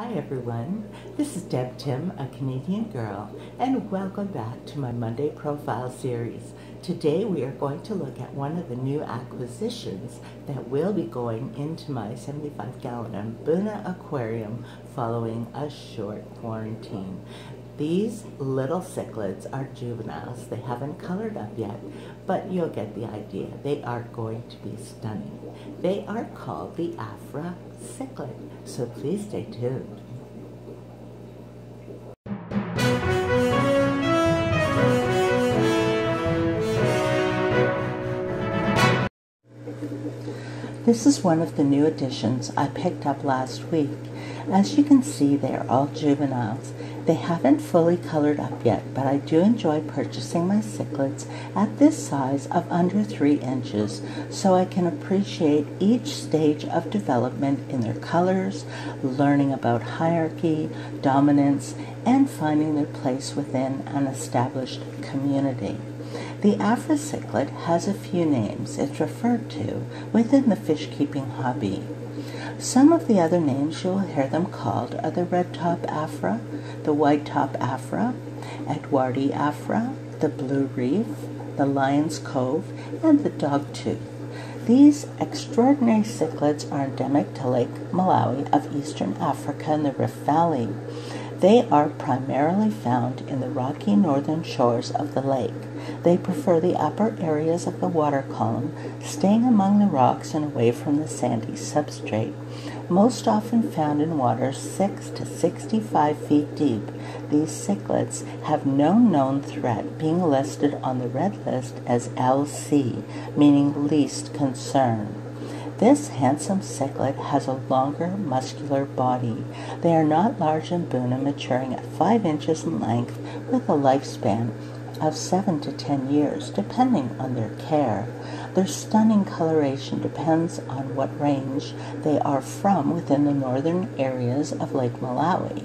Hi everyone, this is Deb Tim, a Canadian girl, and welcome back to my Monday Profile series. Today we are going to look at one of the new acquisitions that will be going into my 75-gallon Mbuna aquarium following a short quarantine. These little cichlids are juveniles. They haven't colored up yet, but you'll get the idea. They are going to be stunning. They are called the Afra cichlid, so please stay tuned. This is one of the new additions I picked up last week. As you can see, they are all juveniles. They haven't fully colored up yet, but I do enjoy purchasing my cichlids at this size of under 3 inches so I can appreciate each stage of development in their colors, learning about hierarchy, dominance, and finding their place within an established community. The Afra cichlid has a few names it's referred to within the fish-keeping hobby. Some of the other names you will hear them called are the red-top Afra, the white-top Afra, Edwardi Afra, the blue reef, the lion's cove, and the dogtooth. These extraordinary cichlids are endemic to Lake Malawi of eastern Africa in the Rift Valley. They are primarily found in the rocky northern shores of the lake. They prefer the upper areas of the water column, staying among the rocks and away from the sandy substrate. Most often found in water 6 to 65 feet deep, these cichlids have no known threat, being listed on the red list as LC, meaning least concern. This handsome cichlid has a longer, muscular body. They are not large in Mbuna, maturing at 5 inches in length with a lifespan of 7 to 10 years, depending on their care. Their stunning coloration depends on what range they are from within the northern areas of Lake Malawi.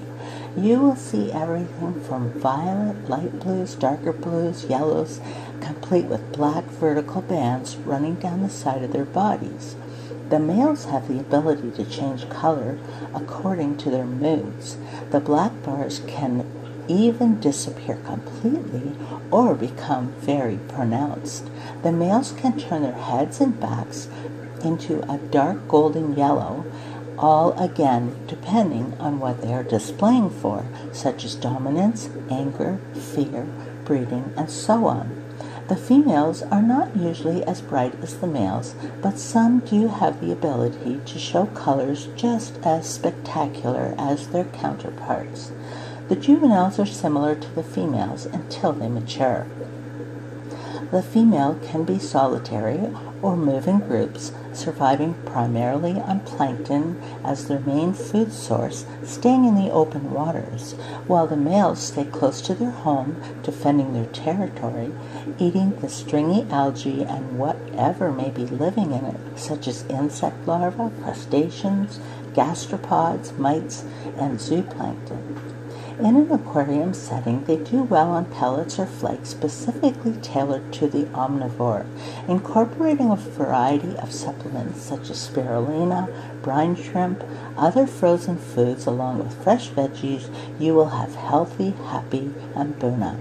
You will see everything from violet, light blues, darker blues, yellows, complete with black vertical bands running down the side of their bodies. The males have the ability to change color according to their moods. The black bars can even disappear completely or become very pronounced. The males can turn their heads and backs into a dark golden yellow, all again depending on what they are displaying for, such as dominance, anger, fear, breeding, and so on. The females are not usually as bright as the males, but some do have the ability to show colors just as spectacular as their counterparts. The juveniles are similar to the females until they mature. The female can be solitary or move in groups, surviving primarily on plankton as their main food source, staying in the open waters, while the males stay close to their home, defending their territory, eating the stringy algae and whatever may be living in it, such as insect larvae, crustaceans, gastropods, mites, and zooplankton. In an aquarium setting, they do well on pellets or flakes specifically tailored to the omnivore. Incorporating a variety of supplements such as spirulina, brine shrimp, other frozen foods along with fresh veggies, you will have healthy, happy Mbuna.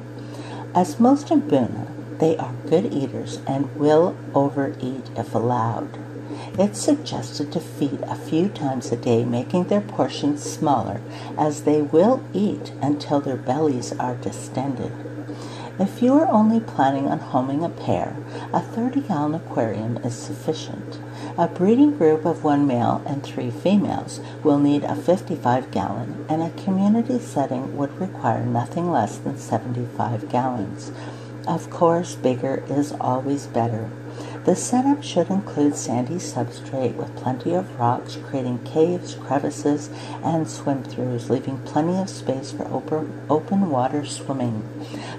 As most Mbuna, they are good eaters and will overeat if allowed. It's suggested to feed a few times a day, making their portions smaller, as they will eat until their bellies are distended. If you are only planning on homing a pair, a 30-gallon aquarium is sufficient. A breeding group of 1 male and 3 females will need a 55-gallon, and a community setting would require nothing less than 75 gallons. Of course, bigger is always better. The setup should include sandy substrate with plenty of rocks, creating caves, crevices, and swim-throughs, leaving plenty of space for open water swimming.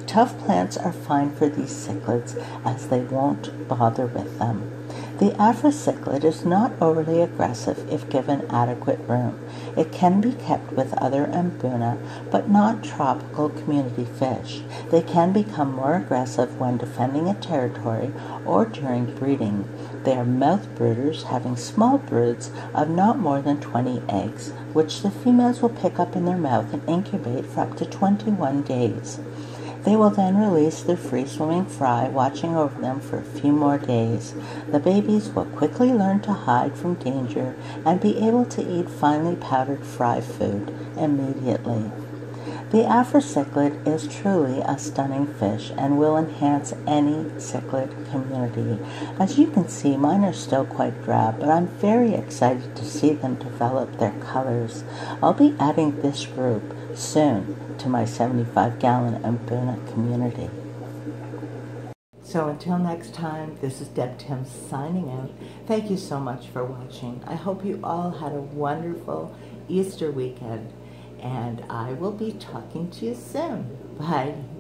Tough plants are fine for these cichlids as they won't bother with them. The Afra cichlid is not overly aggressive if given adequate room. It can be kept with other Mbuna, but not tropical community fish. They can become more aggressive when defending a territory or during breeding. They are mouth brooders, having small broods of not more than 20 eggs, which the females will pick up in their mouth and incubate for up to 21 days. They will then release their free-swimming fry, watching over them for a few more days. The babies will quickly learn to hide from danger and be able to eat finely powdered fry food immediately. The Afra cichlid is truly a stunning fish and will enhance any cichlid community. As you can see, mine are still quite drab, but I'm very excited to see them develop their colors. I'll be adding this group soon to my 75-gallon Mbuna community. So until next time, this is Deb Tim signing out. Thank you so much for watching. I hope you all had a wonderful Easter weekend, and I will be talking to you soon. Bye.